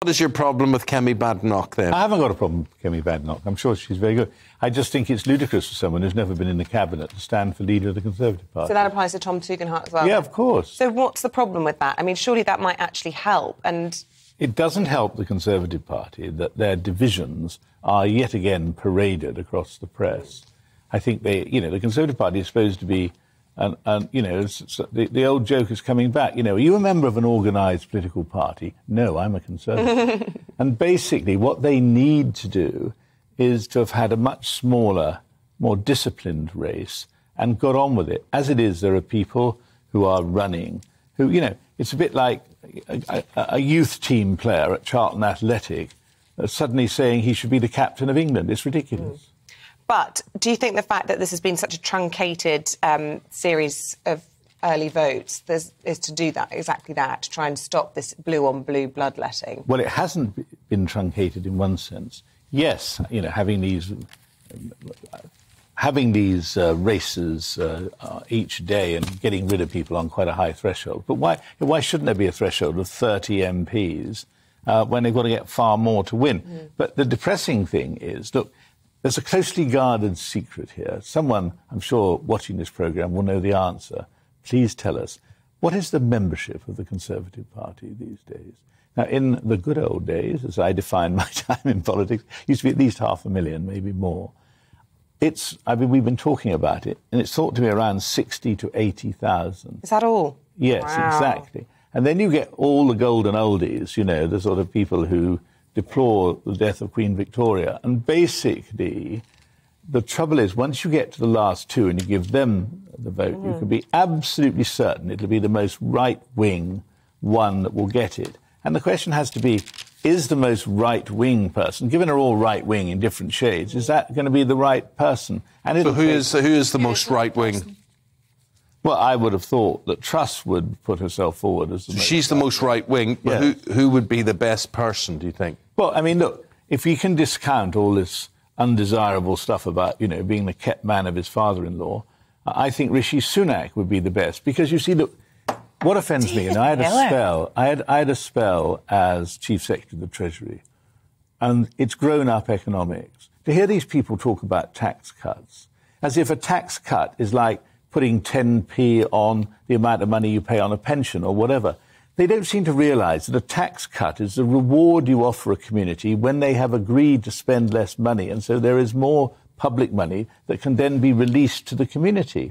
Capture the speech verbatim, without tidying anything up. What is your problem with Kemi Badenoch then? I haven't got a problem with Kemi Badenoch. I'm sure she's very good. I just think it's ludicrous for someone who's never been in the cabinet to stand for leader of the Conservative Party. So that applies to Tom Tugendhat as well? Yeah, of course. So what's the problem with that? I mean, surely that might actually help and... It doesn't help the Conservative Party that their divisions are yet again paraded across the press. I think they, you know, the Conservative Party is supposed to be... And, and, you know, it's, it's, the, the old joke is coming back. You know, are you a member of an organised political party? No, I'm a Conservative. And basically what they need to do is to have had a much smaller, more disciplined race and got on with it. As it is, there are people who are running who, you know, it's a bit like a, a, a youth team player at Charlton Athletic uh, suddenly saying he should be the captain of England. It's ridiculous. Mm. But do you think the fact that this has been such a truncated um, series of early votes is to do that, exactly that, to try and stop this blue-on-blue bloodletting? Well, it hasn't been truncated in one sense. Yes, you know, having these, having these uh, races uh, uh, each day and getting rid of people on quite a high threshold. But why, why shouldn't there be a threshold of thirty M Ps uh, when they've got to get far more to win? Mm. But the depressing thing is, look... There's a closely guarded secret here. Someone, I'm sure, watching this programme will know the answer. Please tell us, what is the membership of the Conservative Party these days? Now, in the good old days, as I define my time in politics, it used to be at least half a million, maybe more. It's, I mean, we've been talking about it, and it's thought to be around sixty to eighty thousand. Is that all? Yes, wow. Exactly. And then you get all the golden oldies, you know, the sort of people who... deplore the death of Queen Victoria. And basically, the trouble is, once you get to the last two and you give them the vote, mm. you can be absolutely certain it'll be the most right-wing one that will get it. And the question has to be, is the most right-wing person, given they're all right-wing in different shades, is that going to be the right person? And so who is, who is the most right-wing? Well, I would have thought that Truss would put herself forward as the most... She's the most right-wing, but yes. who, who would be the best person, do you think? Well, I mean, look, if we can discount all this undesirable stuff about, you know, being the kept man of his father-in-law, I think Rishi Sunak would be the best. Because, you see, look, what offends me, and I had a spell, I had, I had a spell as Chief Secretary of the Treasury, and it's grown-up economics. To hear these people talk about tax cuts, as if a tax cut is like... putting ten p on the amount of money you pay on a pension or whatever. They don't seem to realise that a tax cut is the reward you offer a community when they have agreed to spend less money, and so there is more public money that can then be released to the community.